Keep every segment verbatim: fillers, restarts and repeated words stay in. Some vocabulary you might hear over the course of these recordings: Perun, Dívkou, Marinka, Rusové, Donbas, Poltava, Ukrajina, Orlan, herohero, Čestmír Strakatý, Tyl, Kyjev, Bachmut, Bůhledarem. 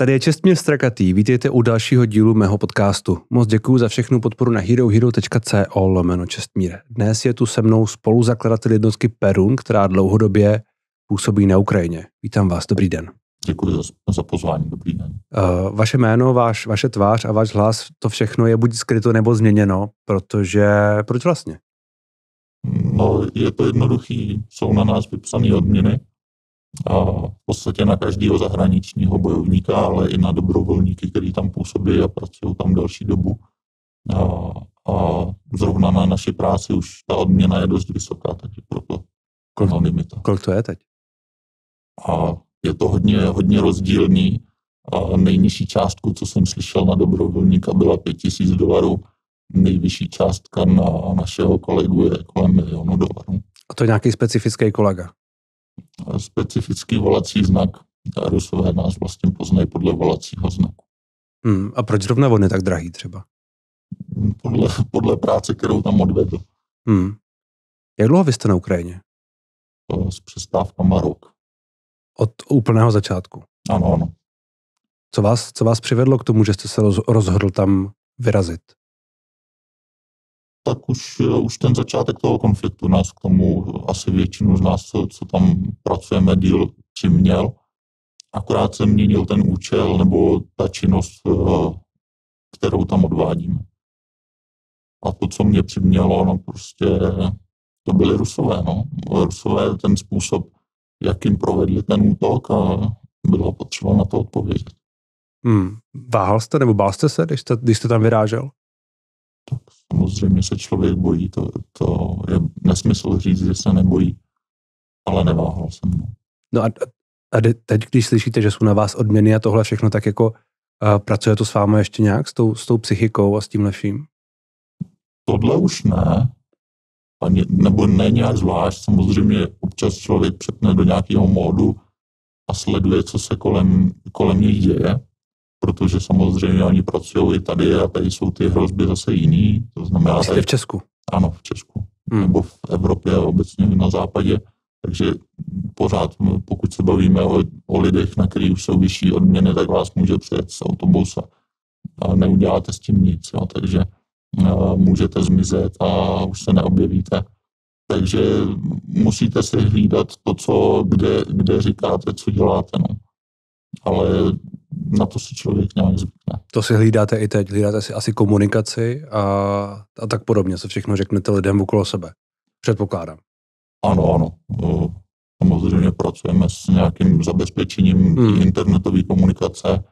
Tady je Čestmír Strakatý, vítejte u dalšího dílu mého podcastu. Moc děkuju za všechnu podporu na hero hero tečka co lomeno Čestmír. Dnes je tu se mnou spoluzakladatel jednotky Perun, která dlouhodobě působí na Ukrajině. Vítám vás, dobrý den. Děkuji za, za pozvání, dobrý den. Uh, vaše jméno, váš, vaše tvář a váš hlas, to všechno je buď skryto nebo změněno, protože, proč vlastně? No, je to jednoduchý, jsou na nás vypsané odměny. A v podstatě na každého zahraničního bojovníka, ale i na dobrovolníky, který tam působí a pracují tam další dobu. A, a zrovna na naší práci už ta odměna je dost vysoká, takže proto anonymita. Kolik to je teď? A je to hodně, hodně rozdílný. A nejnižší částku, co jsem slyšel na dobrovolníka, byla pět tisíc dolarů. Nejvyšší částka na našeho kolegu je kolem milionu dolarů. A to je nějaký specifický kolega? Specifický volací znak. Rusové nás vlastně poznají podle volacího znaku. Hmm, a proč zrovna on je tak drahý třeba? Podle, podle práce, kterou tam odvedl. Hmm. Jak dlouho vy jste na Ukrajině? S přestávkama rok. Od úplného začátku? Ano, ano. Co vás, co vás přivedlo k tomu, že jste se rozhodl tam vyrazit? Tak už, už ten začátek toho konfliktu nás k tomu, asi většinu z nás, co, co tam pracujeme, díl přiměl. Akorát se měnil ten účel nebo ta činnost, kterou tam odvádíme. A to, co mě přimělo, no prostě to byly Rusové. No. Rusové, ten způsob, jakým provedli ten útok, a bylo potřeba na to odpovědět. Hmm. Váhal jste nebo bál jste se, když jste, když jste tam vyrážel? Tak samozřejmě se člověk bojí, to, to je nesmysl říct, že se nebojí, ale neváhal jsem. No a, a teď, když slyšíte, že jsou na vás odměny a tohle všechno, tak jako uh, pracuje to s vámi ještě nějak, s tou, s tou psychikou a s tímhle vším? Tohle už ne, Ani, nebo ne nějak zvlášť, samozřejmě občas člověk přepne do nějakého módu a sleduje, co se kolem, kolem něj děje. Protože samozřejmě oni pracují i tady a tady jsou ty hrozby zase jiný. To znamená, jste tady... v Česku? Ano, v Česku. Hmm. Nebo v Evropě a obecně na západě. Takže pořád, pokud se bavíme o, o lidech, na kterých už jsou vyšší odměny, tak vás může přijet z autobus a neuděláte s tím nic. Jo. Takže a můžete zmizet a už se neobjevíte. Takže musíte si hlídat to, co, kde, kde říkáte, co děláte. No. Ale na to si člověk nějak zvykne. To si hlídáte i teď, hlídáte si asi komunikaci a, a tak podobně, co všechno řeknete lidem okolo sebe, předpokládám. Ano, ano. Samozřejmě pracujeme s nějakým zabezpečením hmm. internetové komunikace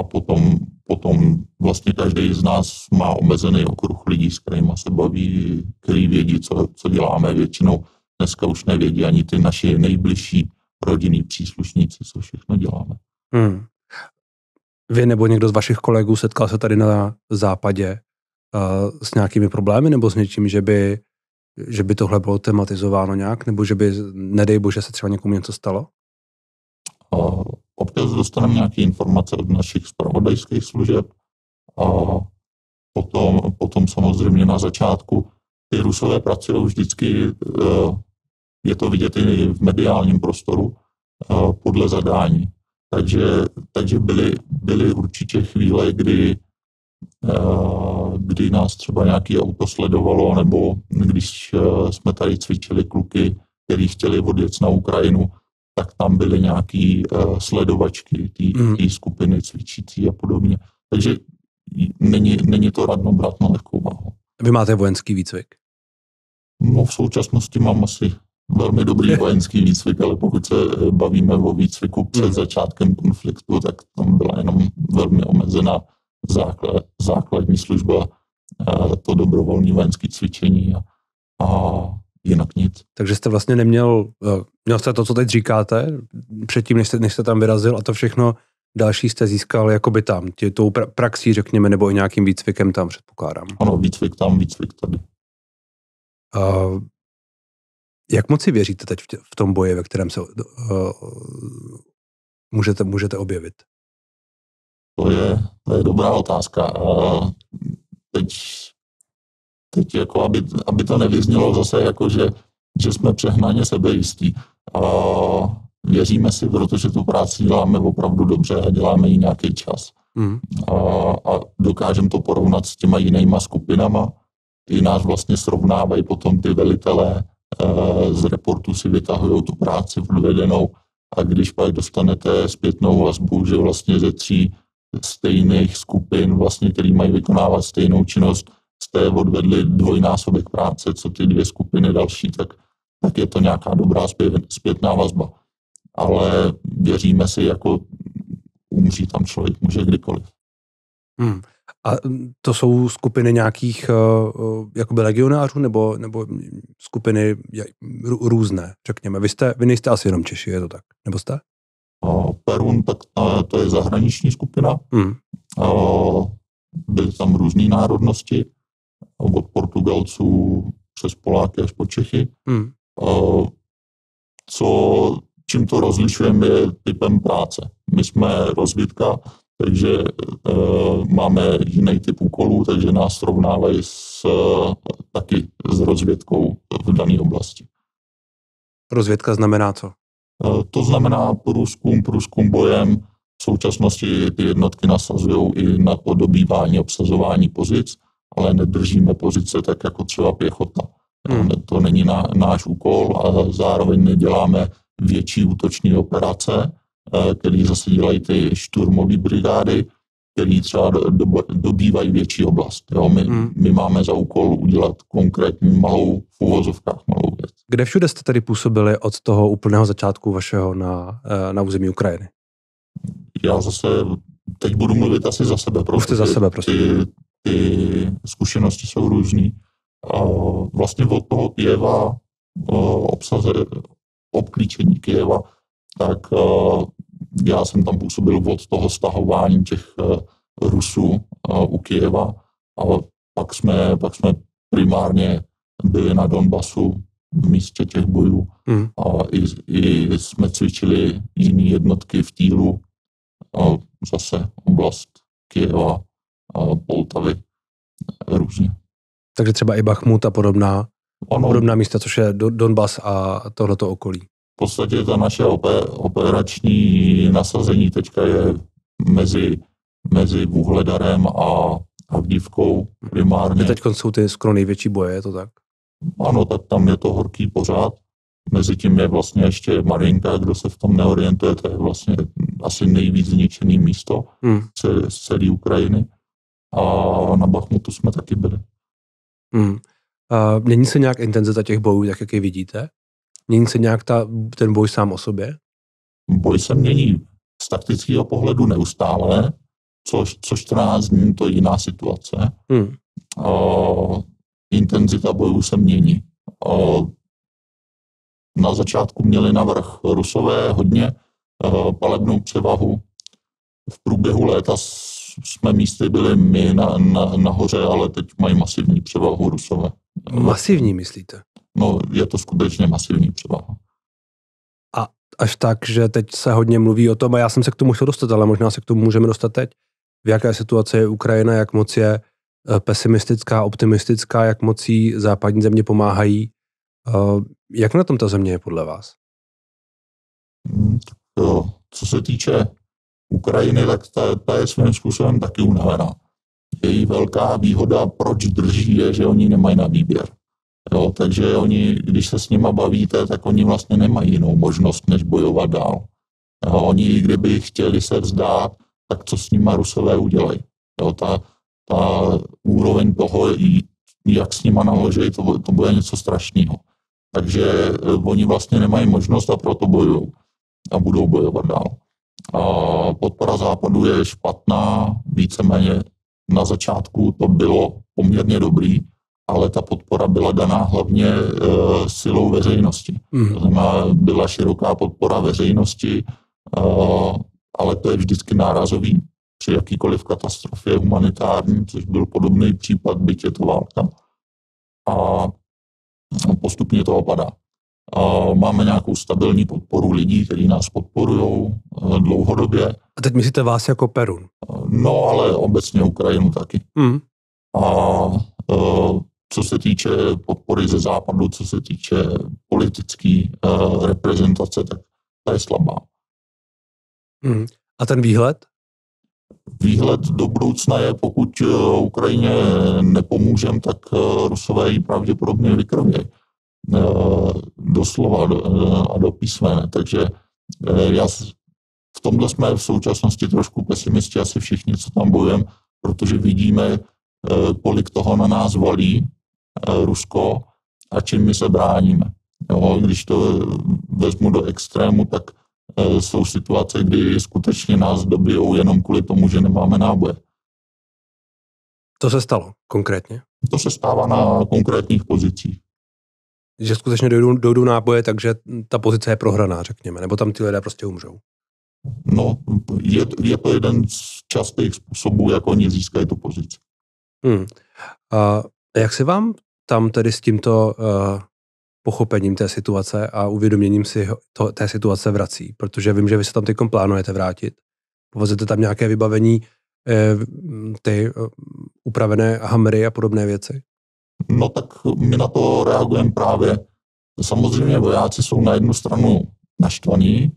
a potom, potom vlastně každý z nás má omezený okruh lidí, s kterými se baví, který vědí, co, co děláme většinou. Dneska už nevědí ani ty naši nejbližší rodinní příslušníci, co všechno děláme. Hmm. Vy nebo někdo z vašich kolegů setkal se tady na západě uh, s nějakými problémy nebo s něčím, že by, že by tohle bylo tematizováno nějak, nebo že by, nedej bože, se třeba někomu něco stalo? Uh, občas dostaneme nějaké informace od našich zpravodajských služeb a potom, potom samozřejmě na začátku ty Rusové pracují vždycky, uh, je to vidět i v mediálním prostoru, uh, podle zadání. Takže, takže byly, byly určitě chvíle, kdy, kdy nás třeba nějaké auto sledovalo, nebo když jsme tady cvičili kluky, kteří chtěli odjet na Ukrajinu, tak tam byly nějaké sledovačky té mm. skupiny cvičící a podobně. Takže není, není to radno brát na lehkou váhu. Vy máte vojenský výcvik? No, v současnosti mám asi velmi dobrý vojenský výcvik, ale pokud se bavíme o výcviku před začátkem konfliktu, tak tam byla jenom velmi omezená základ, základní služba, to dobrovolné vojenské cvičení a, a jinak nic. Takže jste vlastně neměl, měl jste to, co teď říkáte, předtím, než jste, než jste tam vyrazil, a to všechno další jste získal jakoby tam, tě, tou pra, praxí, řekněme, nebo i nějakým výcvikem tam, předpokládám. Ano, výcvik tam, výcvik tady. A... Jak moc si věříte teď v tom boji, ve kterém se uh, můžete, můžete objevit? To je, to je dobrá otázka. Uh, teď teď jako, aby, aby to nevyznělo zase, jako, že, že jsme přehnaně sebejistí. Uh, Věříme si, protože tu práci děláme opravdu dobře a děláme ji nějaký čas. Mm. A, a dokážeme to porovnat s těma jinýma skupinama. Ty nás vlastně srovnávají potom ty velitelé, e, z reportu si vytahují tu práci odvedenou a když pak dostanete zpětnou vazbu, že vlastně ze tří stejných skupin, vlastně, který mají vykonávat stejnou činnost, jste odvedli dvojnásobek práce, co ty dvě skupiny další, tak, tak je to nějaká dobrá zpět, zpětná vazba. Ale věříme si, jako umří tam člověk, může kdykoliv. Hmm. A to jsou skupiny nějakých uh, jakoby legionářů nebo, nebo skupiny různé, řekněme. Vy, jste, vy nejste asi jenom Češi, je to tak? Nebo jste? Uh, Perun, tak uh, to je zahraniční skupina. Hmm. Uh, byly tam různé národnosti, od Portugalců přes Poláky až po Čechy. Hmm. Uh, co... Čím to rozlišujeme, je typem práce. My jsme rozvídka, takže e, máme jiný typ úkolů, takže nás srovnávají s, taky s rozvědkou v dané oblasti. Rozvědka znamená co? E, to znamená průzkum, průzkum bojem. V současnosti ty jednotky nasazují i na dobývání, obsazování pozic, ale nedržíme pozice tak jako třeba pěchota. Hmm. To není na, náš úkol a zároveň neděláme větší útoční operace, které zase dělají ty šturmové brigády, které třeba dobývají větší oblast. Jo? My, hmm. my máme za úkol udělat konkrétní malou, v uvozovkách malou věc. Kde všude jste tady působili od toho úplného začátku vašeho na, na území Ukrajiny? Já zase, teď budu mluvit asi za sebe. Už jste za sebe, prosím. Ty, ty zkušenosti jsou různý. Vlastně od toho Kyjeva obsaze obklíčení Kyjeva, tak uh, já jsem tam působil od toho stahování těch uh, Rusů uh, u Kyjeva a pak jsme, pak jsme primárně byli na Donbasu v místě těch bojů mm. a i, i jsme cvičili jiné jednotky v Týlu, uh, zase oblast Kyjeva, uh, Poltavy, různě. Takže třeba i Bachmut a podobná. Ono, podobná místa, což je Donbas a tohleto okolí. V podstatě ta naše operační nasazení teďka je mezi, mezi Bůhledarem a, a Dívkou primárně. Teď jsou ty skoro největší boje, je to tak? Ano, tak tam je to horký pořád. Mezitím je vlastně ještě Marinka, kdo se v tom neorientuje, to je vlastně asi nejvíc zničený místo hmm. z celé Ukrajiny. A na Bachmutu jsme taky byli. Hmm. Uh, mění se nějak intenzita těch bojů, tak jak je vidíte? Mění se nějak ta, ten boj sám o sobě? Boj se mění z taktického pohledu neustále, co, co čtrnáct dní to je jiná situace. Hmm. Uh, intenzita bojů se mění. Uh, na začátku měli navrch Rusové hodně uh, palebnou převahu. V průběhu léta jsme místy byli my na, na, nahoře, ale teď mají masivní převahu Rusové. Masivní, myslíte? No, je to skutečně masivní převaha. A až tak, že teď se hodně mluví o tom, a já jsem se k tomu chtěl dostat, ale možná se k tomu můžeme dostat teď. V jaké situaci je Ukrajina, jak moc je pesimistická, optimistická, jak moc jí západní země pomáhají. Jak na tom ta země je podle vás? Jo, co se týče Ukrajiny, tak ta, ta je svým způsobem taky unavená. Její velká výhoda, proč drží, je, že oni nemají na výběr. Jo, takže oni, když se s nima bavíte, tak oni vlastně nemají jinou možnost, než bojovat dál. Jo, oni, kdyby chtěli se vzdát, tak co s nima Rusové udělají. Jo, ta, ta úroveň toho, jak s nima naloží, to, to bude něco strašného. Takže oni vlastně nemají možnost a proto bojují a budou bojovat dál. A podpora Západu je špatná, víceméně na začátku to bylo poměrně dobrý, ale ta podpora byla daná hlavně e, silou veřejnosti. Mm. To znamená, byla široká podpora veřejnosti, e, ale to je vždycky nárazový při jakýkoliv katastrofě humanitární, což byl podobný případ, byť je to válka. A postupně to opadá. Máme nějakou stabilní podporu lidí, kteří nás podporují dlouhodobě. A teď myslíte vás jako Perun? No, ale obecně Ukrajinu taky. Mm. A co se týče podpory ze západu, co se týče politické reprezentace, tak ta je slabá. Hmm. A ten výhled? Výhled do budoucna je, pokud Ukrajině nepomůžeme, tak Rusové ji pravděpodobně vykrvějí. Doslova a do písmene. Takže já v tomhle jsme v současnosti trošku pesimisti, asi všichni, co tam bojujeme, protože vidíme, kolik toho na nás valí Rusko a čím my se bráníme. Jo, když to vezmu do extrému, tak jsou situace, kdy skutečně nás dobijou jenom kvůli tomu, že nemáme náboje. To se stalo konkrétně? To se stává na konkrétních pozicích. Že skutečně dojdou, dojdou náboje, takže ta pozice je prohraná, řekněme, nebo tam ty lidé prostě umřou? No, je, je to jeden z častých způsobů, jak oni získají tu pozici. Hmm. A jak se vám tam tedy s tímto uh, pochopením té situace a uvědoměním si to, té situace vrací? Protože vím, že vy se tam teď plánujete vrátit. Povezete tam nějaké vybavení, eh, ty uh, upravené hamry a podobné věci? No tak my na to reagujeme právě. Samozřejmě vojáci jsou na jednu stranu naštvaní.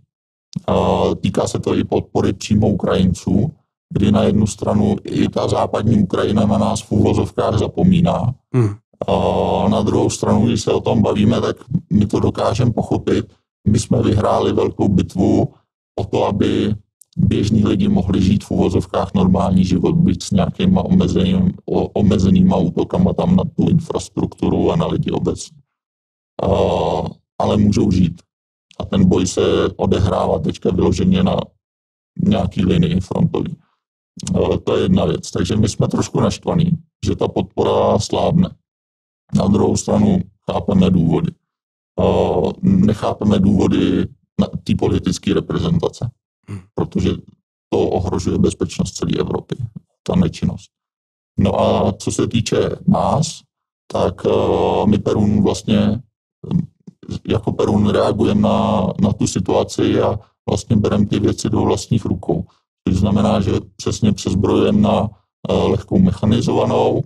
Týká se to i podpory přímo Ukrajinců, kdy na jednu stranu i ta západní Ukrajina na nás v úvozovkách zapomíná. Hmm. A na druhou stranu, když se o tom bavíme, tak my to dokážeme pochopit. My jsme vyhráli velkou bitvu o to, aby běžní lidi mohli žít v uvozovkách normální život, byť s nějakýma omezeným, omezenýma útokama tam na tu infrastrukturu a na lidi obecně. Uh, ale můžou žít. A ten boj se odehrává teďka vyloženě na nějaký linii frontový. Uh, to je jedna věc. Takže my jsme trošku naštvaní, že ta podpora slábne. Na druhou stranu chápeme důvody. Uh, nechápeme důvody té politické reprezentace. Protože to ohrožuje bezpečnost celé Evropy, ta nečinnost. No a co se týče nás, tak my Perun vlastně, jako Perun reagujeme na, na tu situaci a vlastně bereme ty věci do vlastních rukou. To znamená, že přesně přezbrojujeme na lehkou mechanizovanou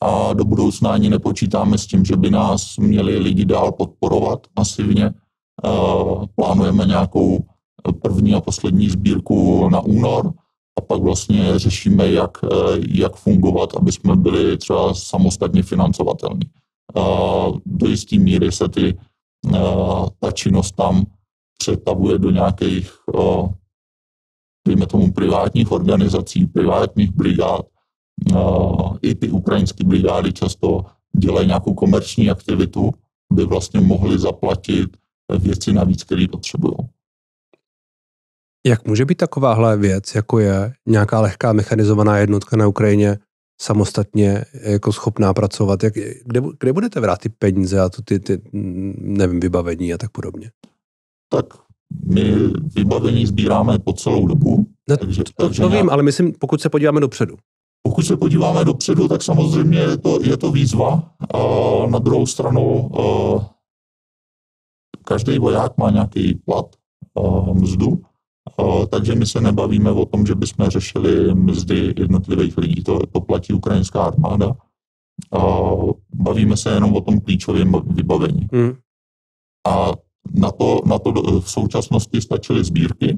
a do budoucna ani nepočítáme s tím, že by nás měli lidi dál podporovat masivně. Plánujeme nějakou první a poslední sbírku na únor a pak vlastně řešíme, jak, jak fungovat, aby jsme byli třeba samostatně financovatelní. Do jisté míry se ty, ta činnost tam přetavuje do nějakých, dejme tomu, privátních organizací, privátních brigád. I ty ukrajinské brigády často dělají nějakou komerční aktivitu, by vlastně mohli zaplatit věci navíc, které potřebují. Jak může být takováhle věc, jako je nějaká lehká mechanizovaná jednotka na Ukrajině, samostatně jako schopná pracovat? Jak, kde, kde budete brát ty peníze a tu, ty, ty nevím, vybavení a tak podobně? Tak my vybavení sbíráme po celou dobu. No, takže, to, takže to vím, já... ale myslím, pokud se podíváme dopředu. Pokud se podíváme dopředu, tak samozřejmě je to, je to výzva. Uh, na druhou stranu uh, každý voják má nějaký plat, uh, mzdu. Takže my se nebavíme o tom, že bychom řešili mzdy jednotlivých lidí, to, to platí ukrajinská armáda. Bavíme se jenom o tom klíčovém vybavení. Hmm. A na to, na to v současnosti stačily sbírky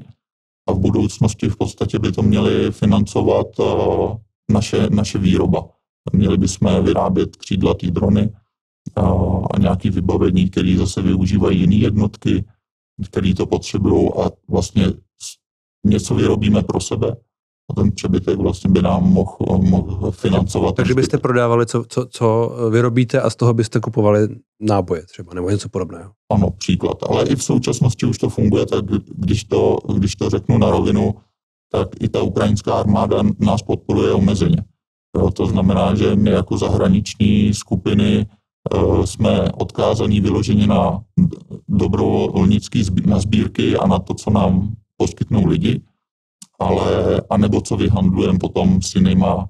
a v budoucnosti v podstatě by to měly financovat naše, naše výroba. Měli bychom vyrábět křídlatý drony a nějaké vybavení, které zase využívají jiné jednotky, který to potřebují a vlastně něco vyrobíme pro sebe a ten přebytek vlastně by nám mohl, mohl financovat. Takže byste prodávali, co, co, co vyrobíte a z toho byste kupovali náboje třeba nebo něco podobného? Ano, příklad, ale i v současnosti už to funguje, tak když to, když to řeknu na rovinu, tak i ta ukrajinská armáda nás podporuje omezeně. To znamená, že my jako zahraniční skupiny jsme odkázaní vyloženě na dobrovolnické sbírky a na to, co nám poskytnou lidi, ale anebo co vyhandlujeme potom s jinýma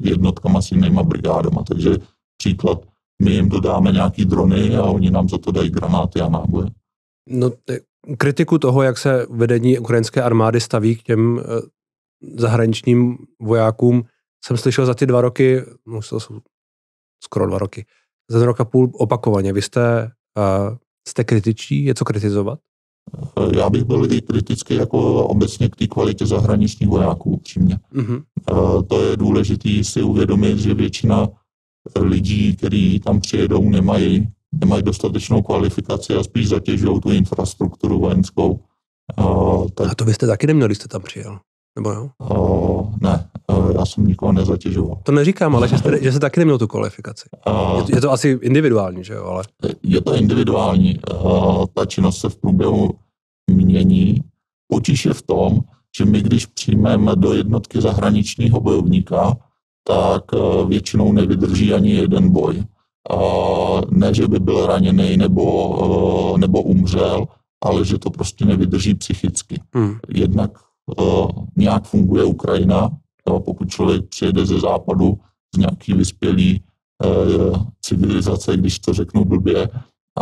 jednotkama, s jinýma brigádama. Takže příklad, my jim dodáme nějaký drony a oni nám za to dají granáty a náboje. No, kritiku toho, jak se vedení ukrajinské armády staví k těm zahraničním vojákům, jsem slyšel za ty dva roky, no to jsou skoro dva roky, za rok a půl opakovaně. Vy jste, uh, jste kritičtí, je co kritizovat? Já bych byl i kritický jako obecně k té kvalitě zahraničních vojáků, upřímně. Mm-hmm. To je důležité si uvědomit, že většina lidí, kteří tam přijedou, nemají, nemají dostatečnou kvalifikaci a spíš zatěžují tu infrastrukturu vojenskou. A, tak... a to byste taky neměl, když jste tam přijel? Nebo jo? Uh, ne, uh, já jsem nikoho nezatěžoval. To neříkám, ale že, jste, že jste taky neměl tu kvalifikaci. Uh, je, to, je to asi individuální, že jo? Ale... Je to individuální. Uh, ta činnost se v průběhu mění. Potíž je v tom, že my, když přijmeme do jednotky zahraničního bojovníka, tak uh, většinou nevydrží ani jeden boj. Uh, ne, že by byl raněný nebo, uh, nebo umřel, ale že to prostě nevydrží psychicky. Hmm. Jednak Uh, nějak funguje Ukrajina, uh, pokud člověk přijede ze západu z nějaký vyspělý uh, civilizace, když to řeknu blbě,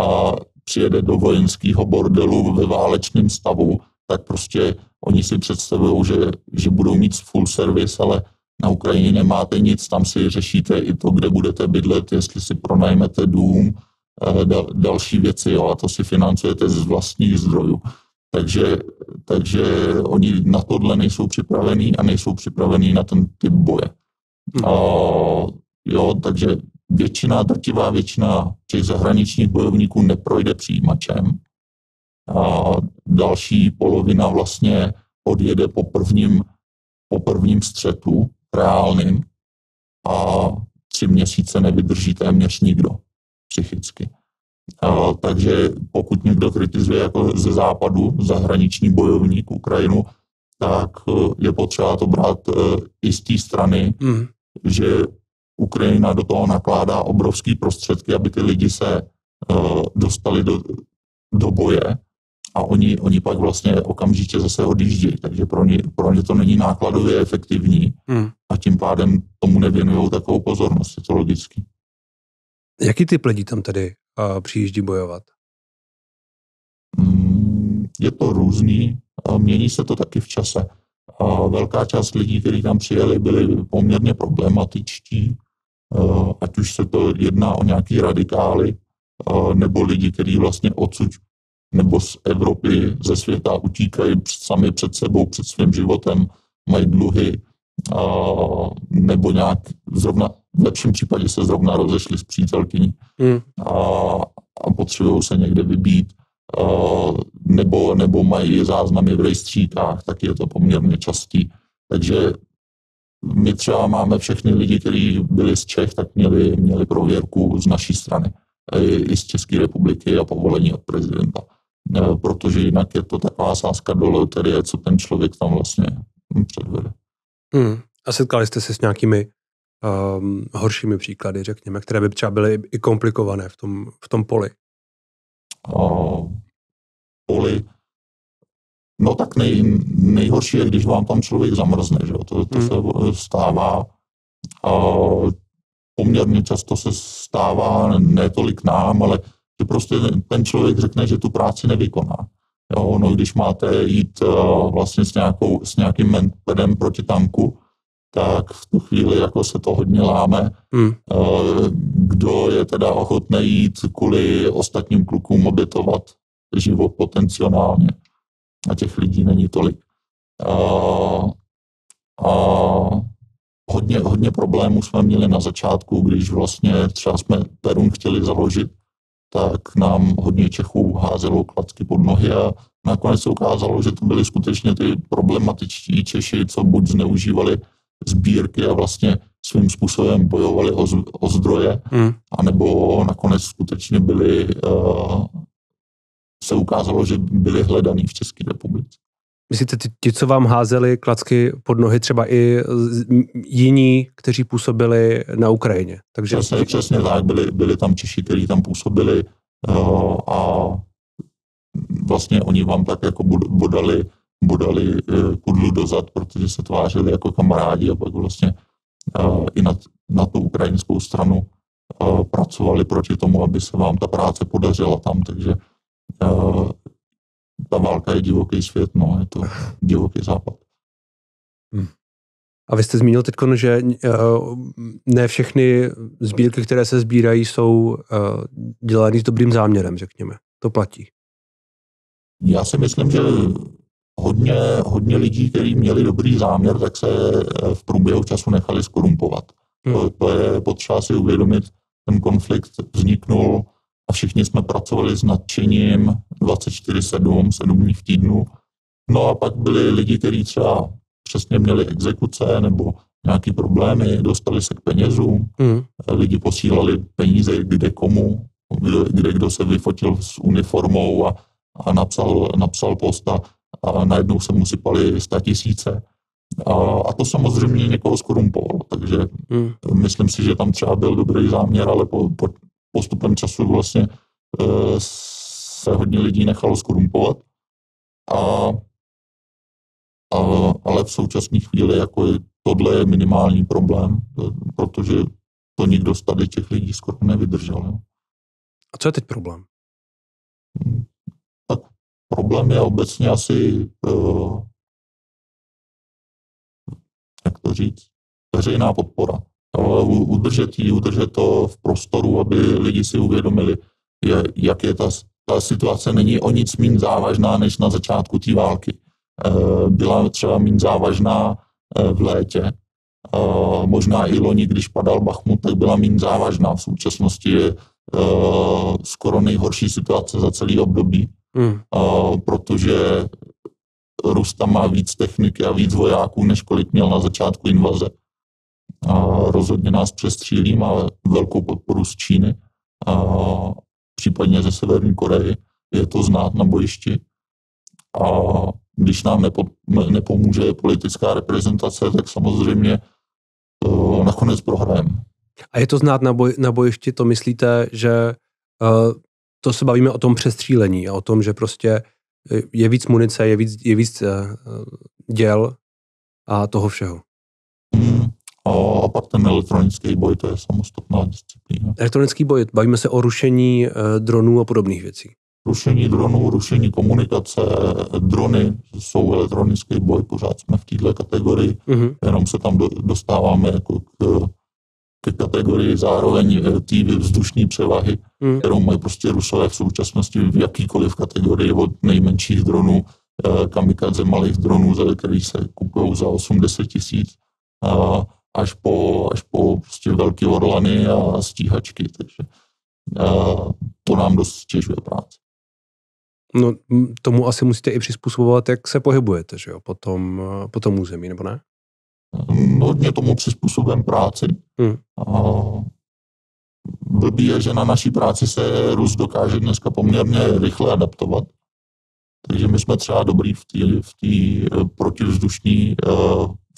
a přijede do vojenského bordelu ve válečném stavu, tak prostě oni si představují, že, že budou mít full service, ale na Ukrajině nemáte nic, tam si řešíte i to, kde budete bydlet, jestli si pronajmete dům, uh, dal, další věci, jo, a to si financujete z vlastních zdrojů. Takže, takže oni na tohle nejsou připravení a nejsou připravení na ten typ boje. A, jo, takže většina, drtivá většina těch zahraničních bojovníků neprojde přijímačem. A další polovina vlastně odjede po prvním, po prvním střetu reálným a tři měsíce nevydrží téměř nikdo psychicky. A, takže pokud někdo kritizuje jako ze západu zahraniční bojovník Ukrajinu, tak je potřeba to brát i z té strany, mm. že Ukrajina do toho nakládá obrovský prostředky, aby ty lidi se uh, dostali do, do boje a oni, oni pak vlastně okamžitě zase odjíždějí, takže pro ně, pro ně to není nákladově efektivní mm. a tím pádem tomu nevěnují takovou pozornost, je to logický. Jaký typ lidí tam tedy přijíždí bojovat? Je to různý, mění se to taky v čase. Velká část lidí, kteří tam přijeli, byli poměrně problematičtí, ať už se to jedná o nějaký radikály, nebo lidi, kteří vlastně odsud nebo z Evropy, ze světa utíkají sami před sebou, před svým životem, mají dluhy, nebo nějak zrovna v lepším případě se zrovna rozešli s přítelkyní hmm. a, a potřebují se někde vybít, a, nebo, nebo mají záznamy v rejstříkách, tak je to poměrně častý. Takže my třeba máme všechny lidi, kteří byli z Čech, tak měli, měli prověrku z naší strany, i z České republiky a povolení od prezidenta. Protože jinak je to taková sázka do loterie, co ten člověk tam vlastně předvede. Hmm. A setkali jste se s nějakými Um, horšími příklady, řekněme, které by třeba byly i komplikované v tom, v tom poli? Uh, poli? No tak nej, nejhorší je, když vám tam člověk zamrzne, že jo? To, to hmm. se stává uh, poměrně často se stává netolik nám, ale že prostě ten člověk řekne, že tu práci nevykoná. Jo? No když máte jít uh, vlastně s, nějakou, s nějakým mentorem proti tanku, tak v tu chvíli jako se to hodně láme. Hmm. Kdo je teda ochotný jít kvůli ostatním klukům obětovat život potenciálně. A těch lidí není tolik. A, a hodně, hodně problémů jsme měli na začátku, když vlastně třeba jsme Perun chtěli založit, tak nám hodně Čechů házelo klacky pod nohy a nakonec se ukázalo, že to byly skutečně ty problematičtí Češi, co buď zneužívali sbírky a vlastně svým způsobem bojovali o, z, o zdroje, hmm. anebo nakonec skutečně byli, uh, se ukázalo, že byli hledaní v České republice. Myslíte, ti, ti, co vám házeli klacky pod nohy, třeba i jiní, kteří působili na Ukrajině? Takže... Přesně, přesně tak, byli, byli tam Češi, kteří tam působili uh, a vlastně oni vám tak jako bodali bodali kudlu dozad, protože se tvářili jako kamarádi a pak vlastně uh, i na, na tu ukrajinskou stranu uh, pracovali proti tomu, aby se vám ta práce podařila tam, takže uh, ta válka je divoký svět, no, je to divoký západ. Hmm. A vy jste zmínil teď, že uh, ne všechny sbírky, které se sbírají, jsou uh, dělané s dobrým záměrem, řekněme. To platí. Já si myslím, že hodně, hodně lidí, kteří měli dobrý záměr, tak se v průběhu času nechali skorumpovat. Hmm. To, to je potřeba si uvědomit, ten konflikt vzniknul a všichni jsme pracovali s nadšením dvacet čtyři sedm, sedm dní v týdnu. No a pak byli lidi, kteří třeba přesně měli exekuce nebo nějaké problémy, dostali se k penězům, hmm. lidi posílali peníze kde komu, kde, kde kdo se vyfotil s uniformou a, a napsal, napsal post a, a najednou se mu sypaly statisíce. A, a to samozřejmě někoho skorumpovalo, takže hmm. myslím si, že tam třeba byl dobrý záměr, ale po, po postupem času vlastně se hodně lidí nechalo skorumpovat. A, a, ale v současné chvíli jako je, tohle je minimální problém, protože to nikdo z tady těch lidí skoro nevydržel. Jo. A co je teď problém? Tak problém je obecně asi, uh, jak to říct, veřejná podpora. Uh, udržet ji, udržet to v prostoru, aby lidi si uvědomili, je, jak je ta, ta situace není o nic méně závažná, než na začátku té války. Uh, byla třeba méně závažná v létě. Uh, možná i loni, když padal Bachmut, tak byla méně závažná. V současnosti je uh, skoro nejhorší situace za celý období, hmm. uh, protože Rus tam má víc techniky a víc vojáků, než kolik měl na začátku invaze. Uh, rozhodně nás přestřílí, má velkou podporu z Číny, uh, případně ze Severní Koreji. Je to znát na bojišti. Uh, Když nám nepomůže politická reprezentace, tak samozřejmě uh, nakonec prohrajeme. A je to znát na, boj, na bojišti, to myslíte, že uh, to se bavíme o tom přestřílení a o tom, že prostě je víc munice, je víc, je víc uh, děl a toho všeho. Hmm. A pak ten elektronický boj, to je samostatná disciplína. Elektronický boj, bavíme se o rušení uh, dronů a podobných věcí. Rušení dronů, rušení komunikace, drony jsou elektronický boj, pořád jsme v této kategorii, mm-hmm. jenom se tam do, dostáváme jako k, k kategorii zároveň té vzdušní převahy, mm. kterou mají prostě Rusové v současnosti v jakýkoliv kategorii od nejmenších dronů, kamikadze malých dronů, za který se kupují za osmdesát tisíc, až po, až po prostě velký orlany a stíhačky, takže to nám dost stěžuje práci. No, tomu asi musíte i přizpůsobovat, jak se pohybujete, že jo, po tom, po tom území, nebo ne? Hodně tomu přizpůsobujeme práci. Hmm. Blbý je, že na naší práci se Rus dokáže dneska poměrně rychle adaptovat. Takže my jsme třeba dobrý v, tý, v, tý protivzdušní,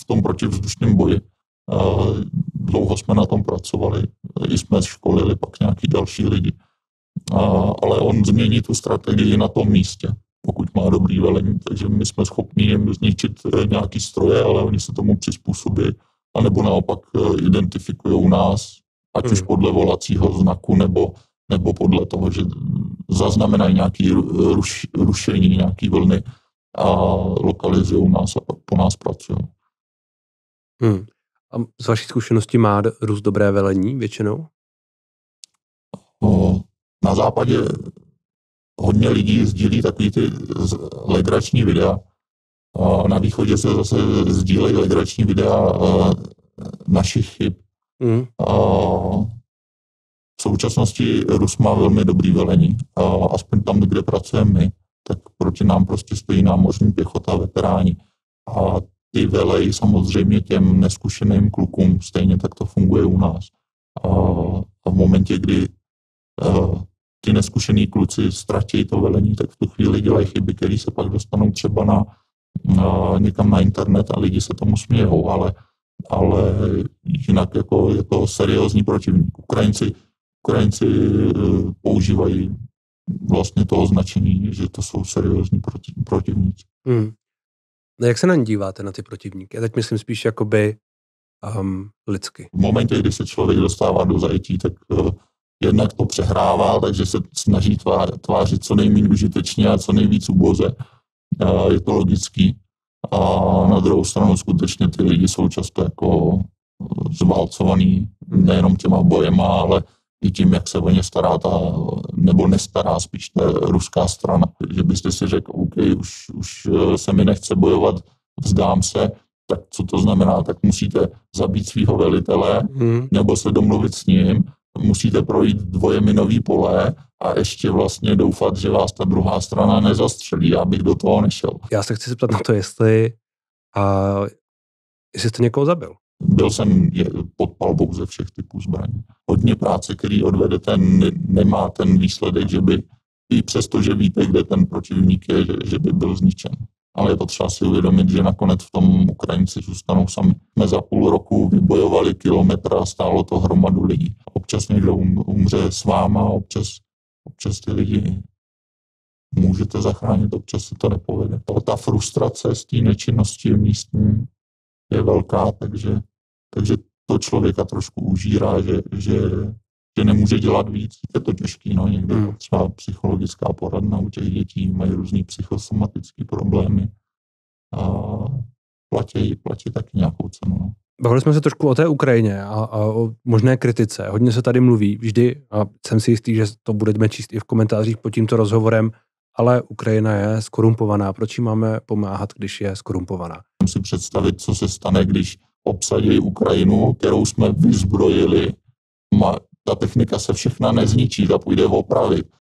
v tom protivzdušném boji. Dlouho jsme na tom pracovali, i jsme školili pak nějaký další lidi. A, ale on změní tu strategii na tom místě, pokud má dobrý velení, takže my jsme schopni jim zničit nějaký stroje, ale oni se tomu přizpůsobí, anebo naopak identifikují nás, ať hmm. už podle volacího znaku, nebo, nebo podle toho, že zaznamenají nějaké ruš, rušení, nějaké vlny a lokalizují nás a pak po nás pracují. Hmm. A z vaší zkušenosti má Rus dobré velení většinou? O, na západě hodně lidí sdílí takový ty legrační videa. A na východě se zase sdílejí legrační videa našich chyb. Mm. A v současnosti Rus má velmi dobrý velení. A aspoň tam, kde pracujeme my, tak proti nám prostě stojí námořní pěchota, veteráni. A ty velej samozřejmě těm neskušeným klukům, stejně tak to funguje u nás. A v momentě, kdy ty neskušený kluci ztratí to velení, tak v tu chvíli dělají chyby, které se pak dostanou třeba na, na, někam na internet a lidi se tomu smějou, ale, ale jinak jako je to seriózní protivník. Ukrajinci, Ukrajinci používají vlastně to označení, že to jsou seriózní proti, protivníci. Hmm. No jak se na ně díváte, na ty protivníky? Já teď myslím spíš jakoby um, lidsky. V momentě, kdy se člověk dostává do zajetí, tak uh, jednak to přehrává, takže se snaží tvář, tvářit co nejméně užitečně a co nejvíc uboze. Uh, je to logický. A na druhou stranu skutečně ty lidi jsou často jako zválcovaný nejenom těma bojema, ale i tím, jak se o ně stará ta, nebo nestará spíš ta ruská strana. Že byste si řekl, OK, už, už se mi nechce bojovat, vzdám se, tak co to znamená? Tak musíte zabít svého velitele, hmm. nebo se domluvit s ním, musíte projít dvojeminový pole a ještě vlastně doufat, že vás ta druhá strana nezastřelí, já bych do toho nešel. Já se chci zeptat na to, jestli, a, jestli jste někoho zabil. Byl jsem pod palbou ze všech typů zbraní. Hodně práce, který odvedete, nemá ten výsledek, že by, i přesto, že víte, kde ten protivník je, že, že by byl zničen. Ale je potřeba si uvědomit, že nakonec v tom Ukrajinci zůstanou sami. My za půl roku vybojovali kilometr a stálo to hromadu lidí. Občas někdo umře s váma, občas, občas ty lidi můžete zachránit, občas se to nepovede. Ta frustrace z té nečinnosti místní je velká, takže, takže to člověka trošku užírá, že, že, že nemůže dělat víc. Je to těžký, no, někde hmm. třeba psychologická poradna u těch dětí, mají různý psychosomatické problémy a platí, platí taky nějakou cenu. No. Bavili jsme se trošku o té Ukrajině a, a o možné kritice. Hodně se tady mluví vždy a jsem si jistý, že to budeme číst i v komentářích pod tímto rozhovorem, ale Ukrajina je skorumpovaná. Proč jí máme pomáhat, když je skorumpovaná? Musím si představit, co se stane, když obsadí Ukrajinu, kterou jsme vyzbrojili. Ta technika se všechna nezničí, ta půjde opravit.